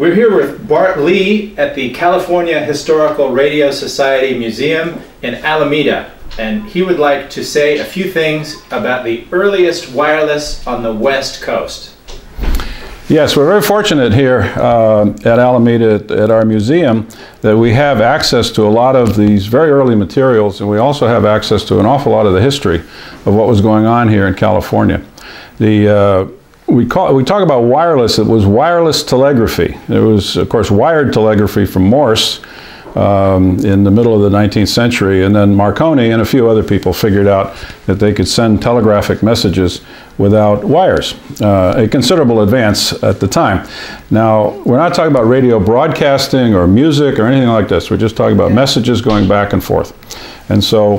We're here with Bart Lee at the California Historical Radio Society Museum in Alameda, and he would like to say a few things about the earliest wireless on the West Coast. Yes, we're very fortunate here at Alameda at our museum that we have access to a lot of these very early materials, and we also have access to an awful lot of the history of what was going on here in California. We talk about wireless. It was wireless telegraphy. There was, of course, wired telegraphy from Morse in the middle of the 19th century, and then Marconi and a few other people figured out that they could send telegraphic messages without wires, a considerable advance at the time. Now, we're not talking about radio broadcasting or music or anything like this. We're just talking about messages going back and forth. And so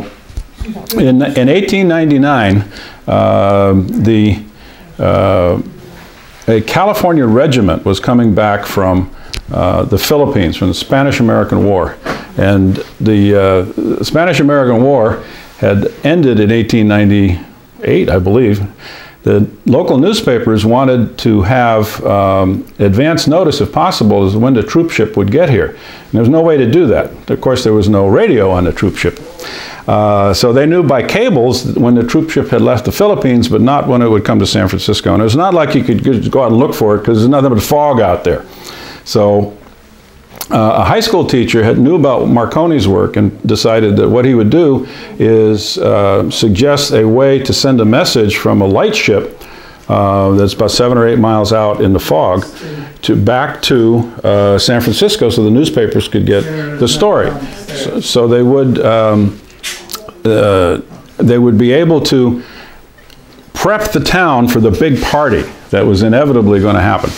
in 1899, a California regiment was coming back from the Philippines, from the Spanish-American War. And the Spanish-American War had ended in 1898, I believe. The local newspapers wanted to have advance notice, if possible, as to when the troop ship would get here. And there was no way to do that. Of course, there was no radio on the troop ship. So they knew by cables when the troop ship had left the Philippines, but not when it would come to San Francisco. And it was not like you could go out and look for it, because there's nothing but fog out there. So a high school teacher knew about Marconi's work and decided that what he would do is suggest a way to send a message from a light ship that's about 7 or 8 miles out in the fog to back to San Francisco, so the newspapers could get the story. So they would be able to prep the town for the big party that was inevitably going to happen.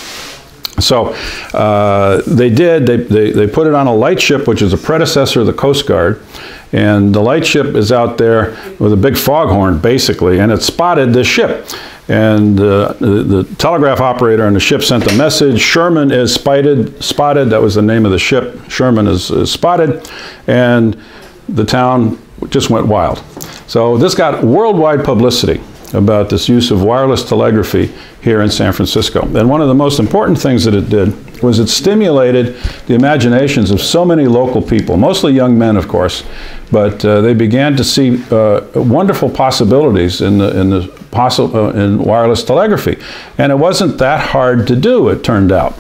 So they put it on a light ship, which is a predecessor of the Coast Guard, and the light ship is out there with a big foghorn, basically, and it spotted this ship. And the telegraph operator on the ship sent a message: Sherman is spotted. That was the name of the ship. Sherman is spotted. And the town just went wild. So this got worldwide publicity about this use of wireless telegraphy here in San Francisco. And one of the most important things that it did was it stimulated the imaginations of so many local people, mostly young men, of course, but they began to see wonderful possibilities in wireless telegraphy. And it wasn't that hard to do, it turned out.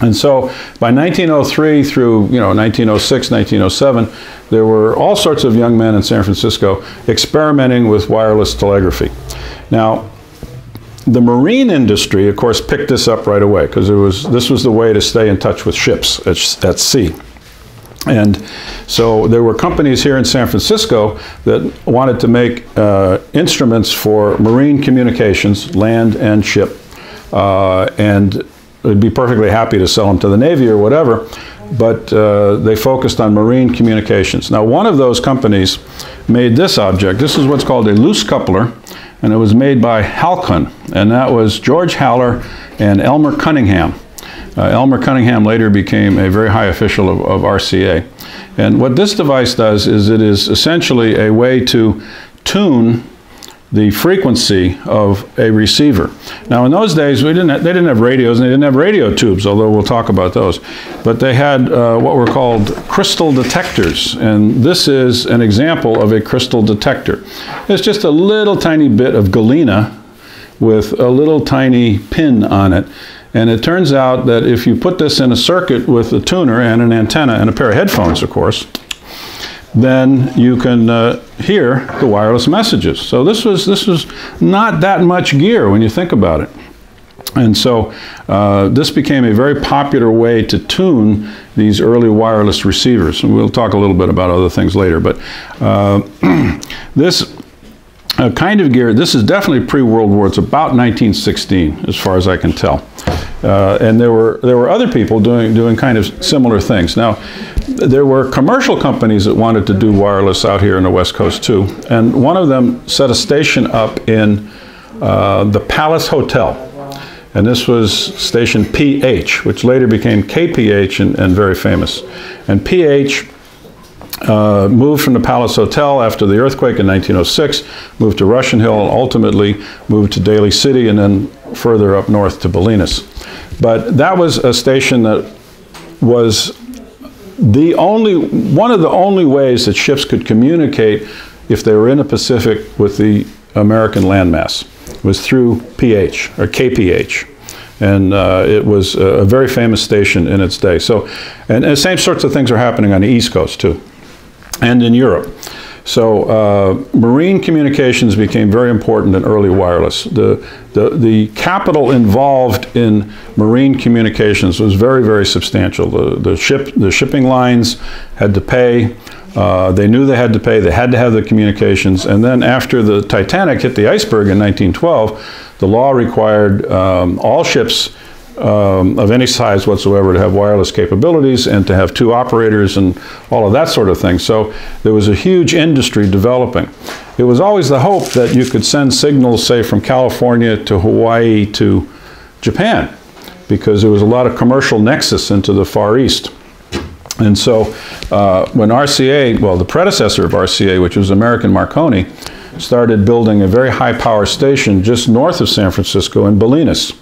And so by 1903 through 1906, 1907, there were all sorts of young men in San Francisco experimenting with wireless telegraphy. Now, the marine industry, of course, picked this up right away, because this was the way to stay in touch with ships at sea. And so there were companies here in San Francisco that wanted to make instruments for marine communications, land and ship, and would be perfectly happy to sell them to the Navy or whatever, but they focused on marine communications. Now, one of those companies made this object. This is what's called a loose coupler, and it was made by Halcun, and that was George Haller and Elmer Cunningham. Elmer Cunningham later became a very high official of RCA. And what this device does is it is essentially a way to tune the frequency of a receiver. Now, in those days, they didn't have radios, and they didn't have radio tubes, although we'll talk about those. But they had what were called crystal detectors, and this is an example of a crystal detector. It's just a little tiny bit of galena with a little tiny pin on it, and it turns out that if you put this in a circuit with a tuner and an antenna and a pair of headphones, of course, then you can hear the wireless messages. So this was not that much gear when you think about it. And so this became a very popular way to tune these early wireless receivers. And we'll talk a little bit about other things later. But this kind of gear, this is definitely pre-World War. It's about 1916, as far as I can tell. And there were other people doing kind of similar things. Now, there were commercial companies that wanted to do wireless out here on the West Coast too, and one of them set a station up in the Palace Hotel, and this was station PH, which later became KPH and very famous. And PH moved from the Palace Hotel after the earthquake in 1906, moved to Russian Hill, and ultimately moved to Daly City, and then further up north to Bolinas. But that was a station that was the only, one of the only ways that ships could communicate if they were in the Pacific with the American landmass, was through PH, or KPH. And it was a very famous station in its day. So, and the same sorts of things are happening on the East Coast too, and in Europe. So marine communications became very important in early wireless. The capital involved in marine communications was very, very substantial. The shipping lines had to pay. They knew they had to pay. They had to have the communications. And then after the Titanic hit the iceberg in 1912, the law required all ships of any size whatsoever to have wireless capabilities and to have two operators and all of that sort of thing. So there was a huge industry developing. It was always the hope that you could send signals, say, from California to Hawaii to Japan, because there was a lot of commercial nexus into the Far East. And so when RCA, well, the predecessor of RCA, which was American Marconi, started building a very high power station just north of San Francisco in Bolinas.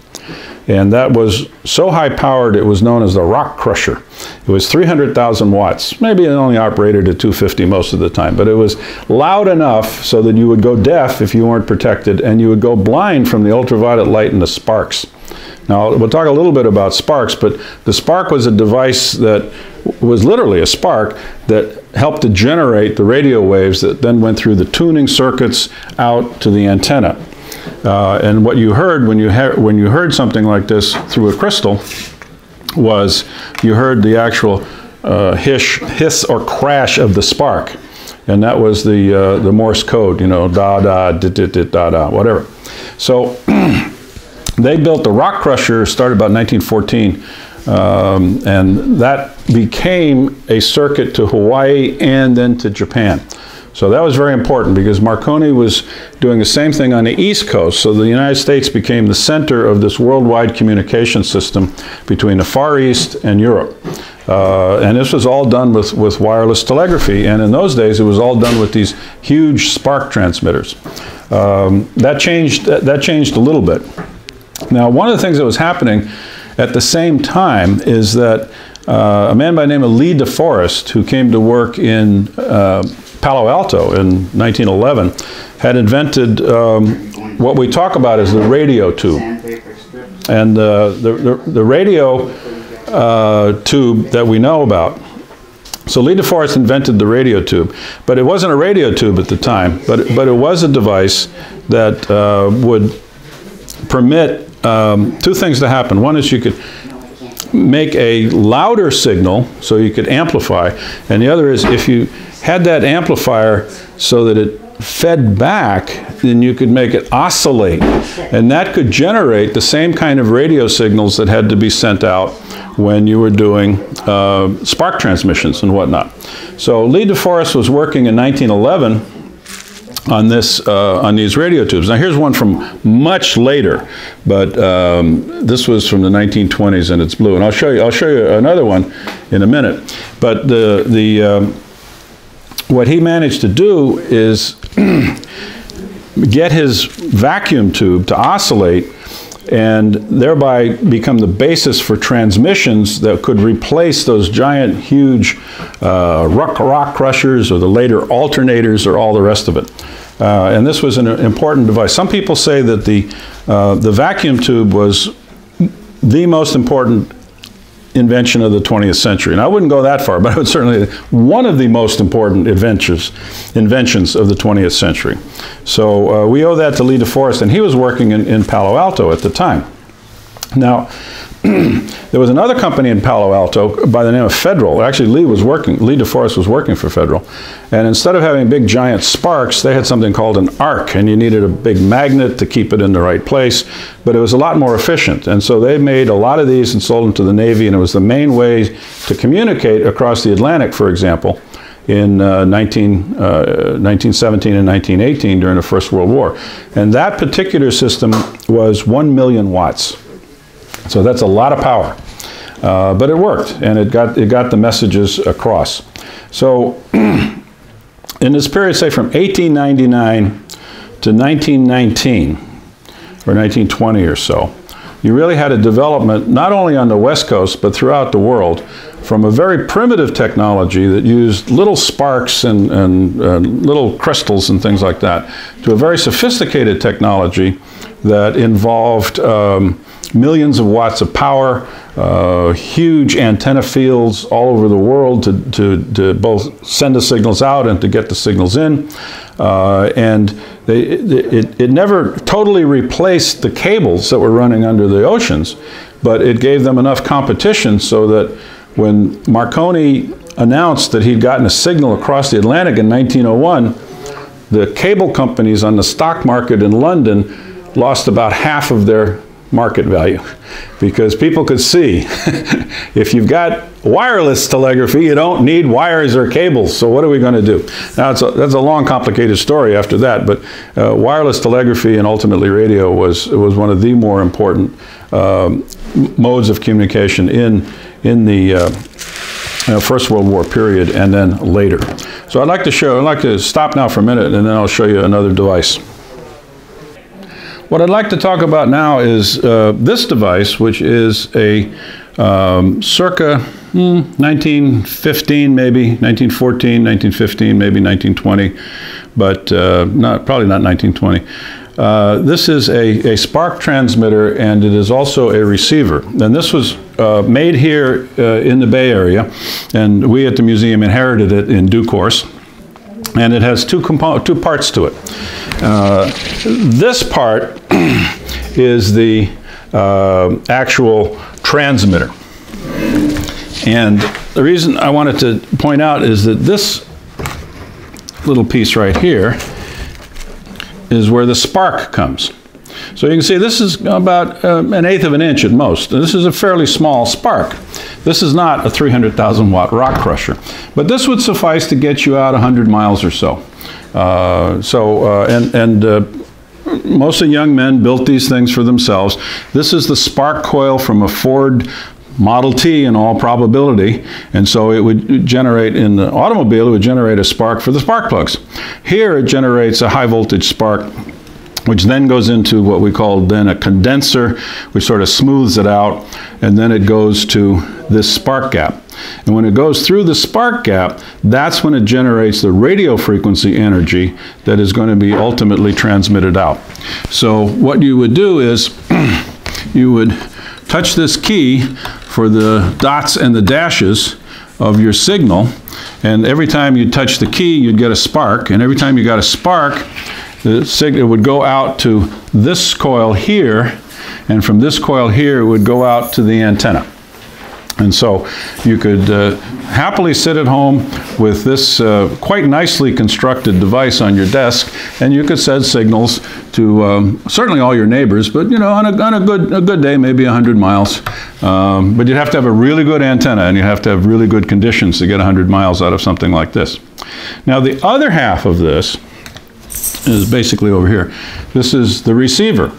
And that was so high-powered, it was known as the rock crusher. It was 300,000 watts. Maybe it only operated at 250 most of the time, but it was loud enough so that you would go deaf if you weren't protected, and you would go blind from the ultraviolet light and the sparks. Now, we'll talk a little bit about sparks, but the spark was a device that was literally a spark that helped to generate the radio waves that then went through the tuning circuits out to the antenna. And what you heard when you heard something like this through a crystal was you heard the actual hiss or crash of the spark, and that was the Morse code, you know, da da da da da da, da whatever. So they built the rock crusher, started about 1914, and that became a circuit to Hawaii and then to Japan. So that was very important because Marconi was doing the same thing on the East Coast. So the United States became the center of this worldwide communication system between the Far East and Europe. And this was all done with wireless telegraphy. And in those days, it was all done with these huge spark transmitters. That changed a little bit. Now, one of the things that was happening at the same time is that a man by the name of Lee DeForest, who came to work in Palo Alto in 1911, had invented what we talk about as the radio tube. And the radio tube that we know about. So Lee DeForest invented the radio tube, but it wasn't a radio tube at the time, but it was a device that would permit two things to happen. One is you could make a louder signal, so you could amplify, and the other is if you had that amplifier so that it fed back, then you could make it oscillate, and that could generate the same kind of radio signals that had to be sent out when you were doing spark transmissions and whatnot. So Lee DeForest was working in 1911 on this, on these radio tubes. Now here's one from much later, but this was from the 1920s and it's blue. And I'll show you another one in a minute. But what he managed to do is get his vacuum tube to oscillate and thereby become the basis for transmissions that could replace those giant, huge rock crushers or the later alternators or all the rest of it. And this was an important device. Some people say that the vacuum tube was the most important invention of the 20th century. And I wouldn't go that far, but I would certainly one of the most important inventions of the 20th century. So we owe that to Lee DeForest, and he was working in Palo Alto at the time. Now, there was another company in Palo Alto by the name of Federal. Actually, Lee DeForest was working for Federal. And instead of having big giant sparks, they had something called an arc, and you needed a big magnet to keep it in the right place, but it was a lot more efficient. And so they made a lot of these and sold them to the Navy, and it was the main way to communicate across the Atlantic, for example, in 1917 and 1918 during the First World War. And that particular system was 1,000,000 watts. So that's a lot of power, but it worked, and it got the messages across. So in this period, say from 1899 to 1919 or 1920 or so, you really had a development not only on the West Coast but throughout the world from a very primitive technology that used little sparks and little crystals and things like that to a very sophisticated technology that involved millions of watts of power, huge antenna fields all over the world to both send the signals out and to get the signals in. And it never totally replaced the cables that were running under the oceans, but it gave them enough competition so that when Marconi announced that he'd gotten a signal across the Atlantic in 1901, the cable companies on the stock market in London lost about half of their market value, because people could see if you've got wireless telegraphy, you don't need wires or cables. So what are we going to do? Now, that's a long, complicated story after that, but wireless telegraphy and ultimately radio was one of the more important modes of communication in the First World War period and then later. So I'd like to stop now for a minute, and then I'll show you another device. What I'd like to talk about now is this device, which is a circa 1915, maybe 1914, 1915, maybe 1920, but probably not 1920. This is a spark transmitter, and it is also a receiver. And this was made here in the Bay Area, and we at the museum inherited it in due course. And it has two parts to it. This part is the actual transmitter. And the reason I wanted to point out is that this little piece right here is where the spark comes. So you can see this is about 1/8 of an inch at most. And this is a fairly small spark. This is not a 300,000 watt rock crusher, but this would suffice to get you out 100 miles or so. Mostly young men built these things for themselves. This is the spark coil from a Ford Model T in all probability, and so it would generate, in the automobile, it would generate a spark for the spark plugs. Here it generates a high voltage spark, which then goes into what we called then a condenser, which sort of smooths it out, and then it goes to this spark gap. And when it goes through the spark gap, that's when it generates the radio frequency energy that is going to be ultimately transmitted out. So what you would do is you would touch this key for the dots and the dashes of your signal, and every time you touch the key, you'd get a spark, and every time you got a spark, the signal would go out to this coil here, and from this coil here it would go out to the antenna. And so you could happily sit at home with this quite nicely constructed device on your desk, and you could send signals to certainly all your neighbors, but you know, on a good day, maybe 100 miles. But you'd have to have a really good antenna, and you'd have to have really good conditions to get 100 miles out of something like this. Now the other half of this is basically over here. This is the receiver.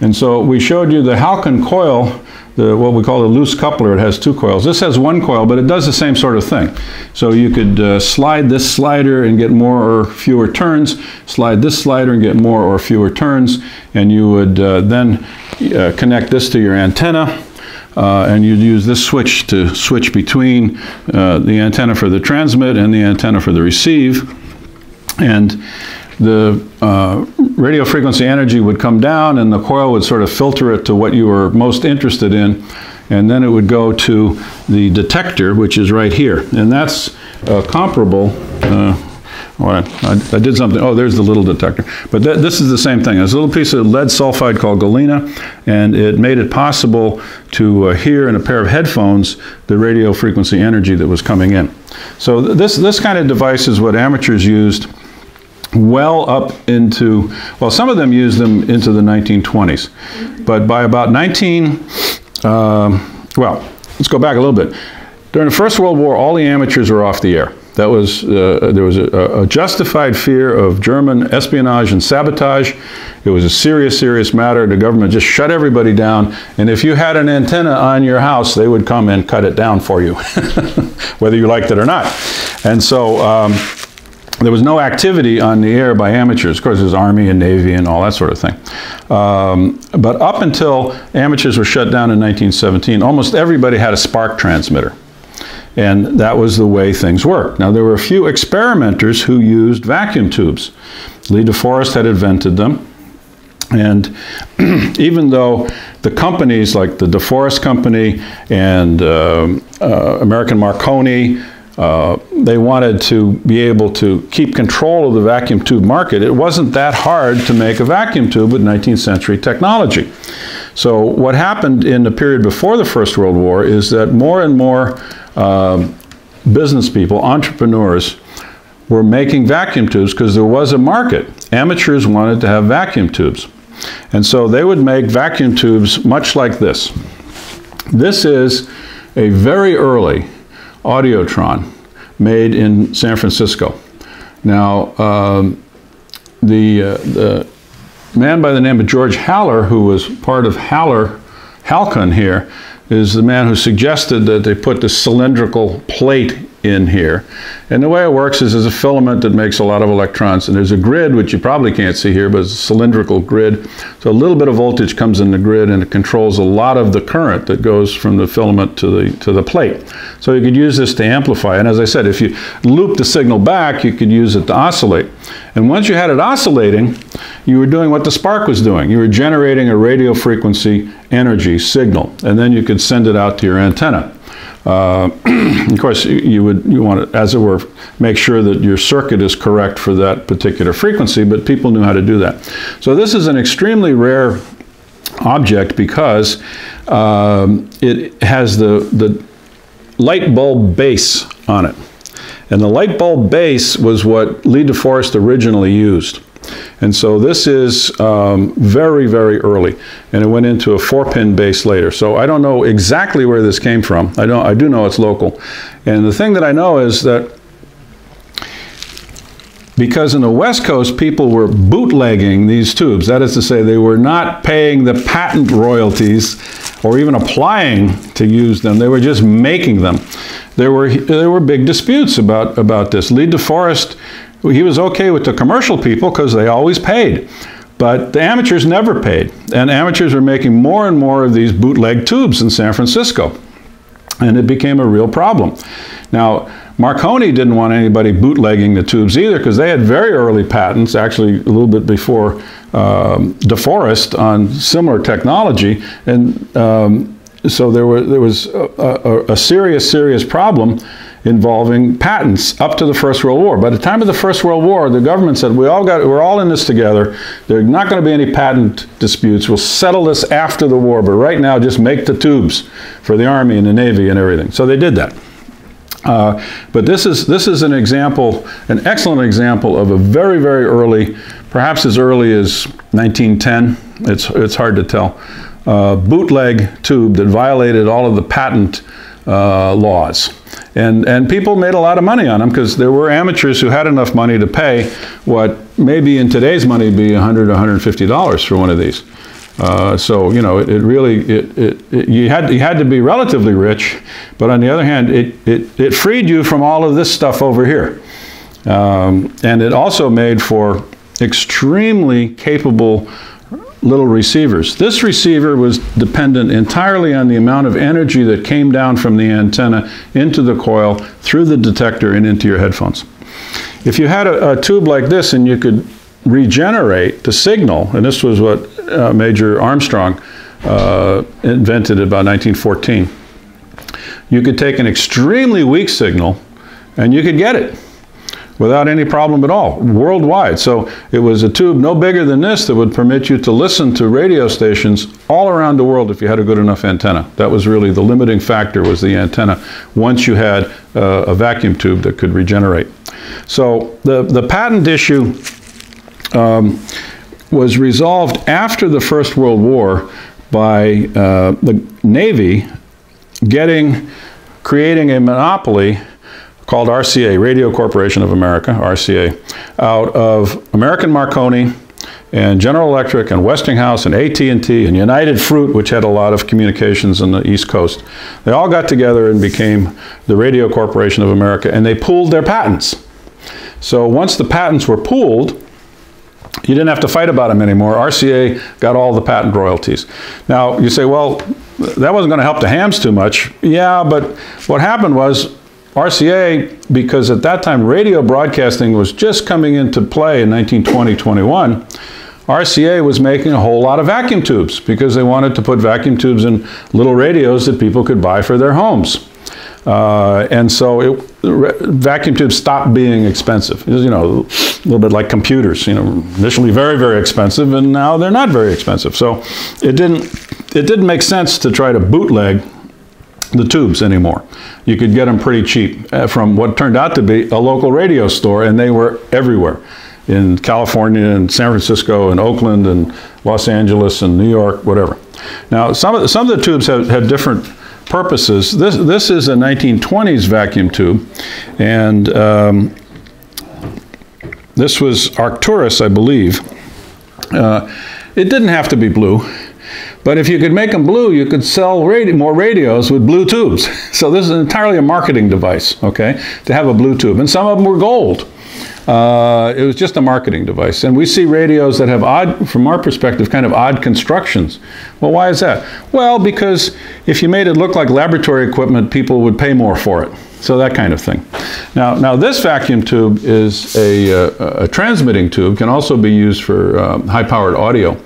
And so we showed you the Halcun coil, what we call a loose coupler. It has two coils. This has one coil, but it does the same sort of thing. So you could slide this slider and get more or fewer turns, slide this slider and get more or fewer turns, and you would then connect this to your antenna, and you'd use this switch to switch between the antenna for the transmit and the antenna for the receive. And the radio frequency energy would come down, and the coil would sort of filter it to what you were most interested in, and then it would go to the detector, which is right here. And that's comparable. I did something. Oh, there's the little detector. But this is the same thing. It's a little piece of lead sulfide called galena, and it made it possible to hear in a pair of headphones the radio frequency energy that was coming in. So this kind of device is what amateurs used well up into, well, some of them used them into the 1920s. But by about let's go back a little bit. During the First World War, all the amateurs were off the air. That was, there was a justified fear of German espionage and sabotage. It was a serious, serious matter. The government just shut everybody down, and if you had an antenna on your house, they would come and cut it down for you, whether you liked it or not. And so There was no activity on the air by amateurs. Of course, there's Army and Navy and all that sort of thing. But up until amateurs were shut down in 1917, almost everybody had a spark transmitter. And that was the way things worked. Now, there were a few experimenters who used vacuum tubes. Lee DeForest had invented them. And even though the companies like the DeForest Company and American Marconi, they wanted to be able to keep control of the vacuum tube market, it wasn't that hard to make a vacuum tube with 19th century technology. So what happened in the period before the First World War is that more and more business people, entrepreneurs, were making vacuum tubes because there was a market. Amateurs wanted to have vacuum tubes. And so they would make vacuum tubes much like this. This is a very early Audiotron made in San Francisco. Now, the man by the name of George Haller, who was part of Halcun here, is the man who suggested that they put this cylindrical plate in here. And the way it works is there's a filament that makes a lot of electrons, and there's a grid, which you probably can't see here, but it's a cylindrical grid. So a little bit of voltage comes in the grid, and it controls a lot of the current that goes from the filament to the plate. So you could use this to amplify. And as I said, if you loop the signal back, you could use it to oscillate. And once you had it oscillating, you were doing what the spark was doing. You were generating a radio frequency energy signal, and then you could send it out to your antenna. Of course, you want to, as it were, make sure that your circuit is correct for that particular frequency, but people knew how to do that. So this is an extremely rare object because it has the light bulb base on it. And the light bulb base was what Lee DeForest originally used. And so this is very, very early, and it went into a 4-pin base later. So I don't know exactly where this came from. I do know it's local. And the thing that I know is that because in the West Coast, people were bootlegging these tubes. That is to say, they were not paying the patent royalties or even applying to use them. They were just making them. There were big disputes about this. Lee DeForest, he was okay with the commercial people because they always paid, but the amateurs never paid. And amateurs were making more and more of these bootleg tubes in San Francisco, and it became a real problem. Now, Marconi didn't want anybody bootlegging the tubes either because they had very early patents, actually a little bit before DeForest, on similar technology. And so there was a serious problem involving patents up to the First World War. By the time of the First World War, the government said, we're all in this together. There are not going to be any patent disputes. We'll settle this after the war, but right now just make the tubes for the Army and the Navy and everything. So they did that. But this is an example, an excellent example of a very, very early, perhaps as early as 1910, it's hard to tell, bootleg tube that violated all of the patent laws. And people made a lot of money on them because there were amateurs who had enough money to pay what maybe in today's money be $100 or $150 for one of these. So, you know, you had to be relatively rich, but on the other hand, it freed you from all of this stuff over here. And it also made for extremely capable little receivers. This receiver was dependent entirely on the amount of energy that came down from the antenna into the coil, through the detector, and into your headphones. If you had a tube like this and you could regenerate the signal, and this was what Major Armstrong invented about 1914, you could take an extremely weak signal and you could get it without any problem at all, worldwide. So it was a tube no bigger than this that would permit you to listen to radio stations all around the world if you had a good enough antenna. That was really the limiting factor, was the antenna, once you had a vacuum tube that could regenerate. So the patent issue was resolved after the First World War by the Navy creating a monopoly called RCA, Radio Corporation of America, RCA, out of American Marconi and General Electric and Westinghouse and AT&T and United Fruit, which had a lot of communications on the East Coast. They all got together and became the Radio Corporation of America, and they pooled their patents. So once the patents were pooled, you didn't have to fight about them anymore. RCA got all the patent royalties. Now, you say, well, that wasn't going to help the hams too much. Yeah, but what happened was RCA, because at that time radio broadcasting was just coming into play in 1920-21, RCA was making a whole lot of vacuum tubes because they wanted to put vacuum tubes in little radios that people could buy for their homes. And so vacuum tubes stopped being expensive. It was, you know, a little bit like computers, you know, initially very, very expensive, and now they're not very expensive. So it didn't make sense to try to bootleg the tubes anymore. You could get them pretty cheap from what turned out to be a local radio store, and they were everywhere. In California and San Francisco and Oakland and Los Angeles and New York, whatever. Now, some of the tubes have different purposes. This is a 1920s vacuum tube, and this was Arcturus, I believe. It didn't have to be blue, but if you could make them blue, you could sell more radios with blue tubes. So this is entirely a marketing device, okay, to have a blue tube. And some of them were gold. It was just a marketing device. And we see radios that have odd, from our perspective, kind of odd constructions. Well, why is that? Well, because if you made it look like laboratory equipment, people would pay more for it. So that kind of thing. Now this vacuum tube is a transmitting tube, can also be used for high-powered audio.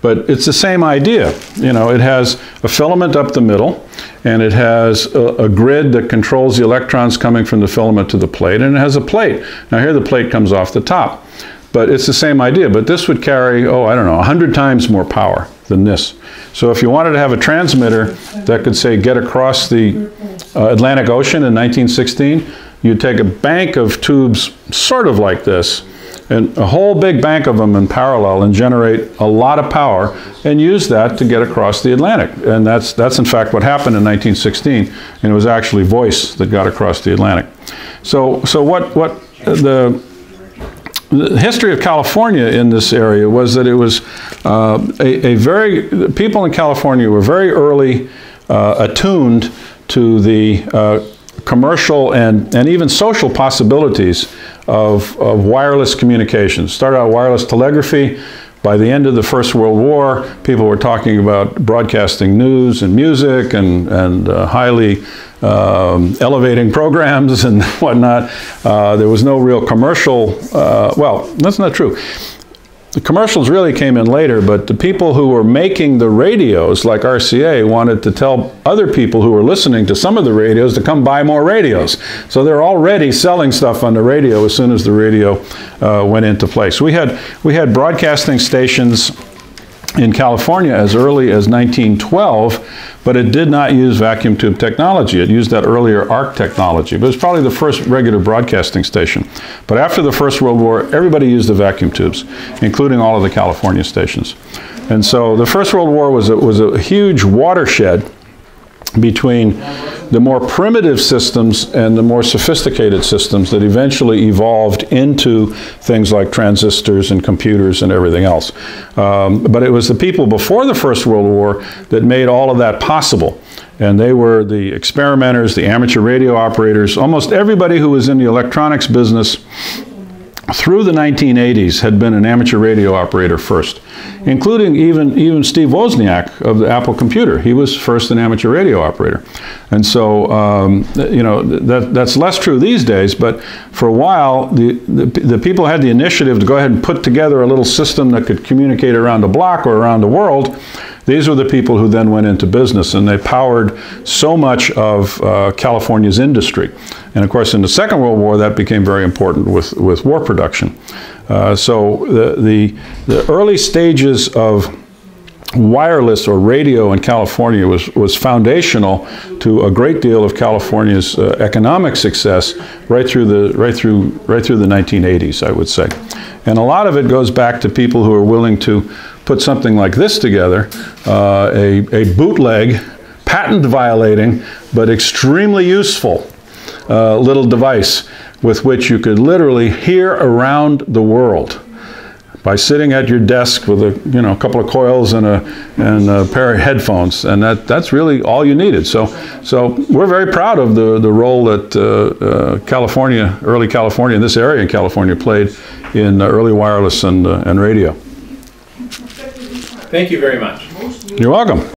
But it's the same idea. You know, it has a filament up the middle, and it has a grid that controls the electrons coming from the filament to the plate, and it has a plate. Now here the plate comes off the top. But it's the same idea. But this would carry, oh, I don't know, 100 times more power than this. So if you wanted to have a transmitter that could, say, get across the Atlantic Ocean in 1916, you'd take a bank of tubes sort of like this, and a whole big bank of them in parallel, and generate a lot of power and use that to get across the Atlantic. And that's in fact what happened in 1916, and it was actually voice that got across the Atlantic. So what the history of California in this area was that it was people in California were very early attuned to the commercial and even social possibilities of wireless communications. Started out wireless telegraphy. By the end of the First World War, people were talking about broadcasting news and music and highly elevating programs and whatnot. There was no real commercial, well, that's not true. The commercials really came in later, but the people who were making the radios, like RCA, wanted to tell other people who were listening to some of the radios to come buy more radios. So they're already selling stuff on the radio as soon as the radio went into place. We had broadcasting stations in California as early as 1912, but it did not use vacuum tube technology. It used that earlier ARC technology, but it was probably the first regular broadcasting station. But after the First World War, everybody used the vacuum tubes, including all of the California stations. And so the First World War was a huge watershed between the more primitive systems and the more sophisticated systems that eventually evolved into things like transistors and computers and everything else. But it was the people before the First World War that made all of that possible. And they were the experimenters, the amateur radio operators. Almost everybody who was in the electronics business through the 1980s had been an amateur radio operator first, including even Steve Wozniak of the Apple Computer. He was first an amateur radio operator. And so, you know, that's less true these days, but for a while, the people had the initiative to go ahead and put together a little system that could communicate around the block or around the world. These were the people who then went into business, and they powered so much of California's industry. And of course, in the Second World War, that became very important with war production. So the early stages of wireless or radio in California was foundational to a great deal of California's economic success right through the 1980s, I would say. And a lot of it goes back to people who are willing to put something like this together, a bootleg, patent-violating, but extremely useful little device with which you could literally hear around the world by sitting at your desk with a couple of coils and a pair of headphones, and that's really all you needed. So we're very proud of the role that California, early California, in this area in California played in early wireless and radio. Thank you very much. You're welcome.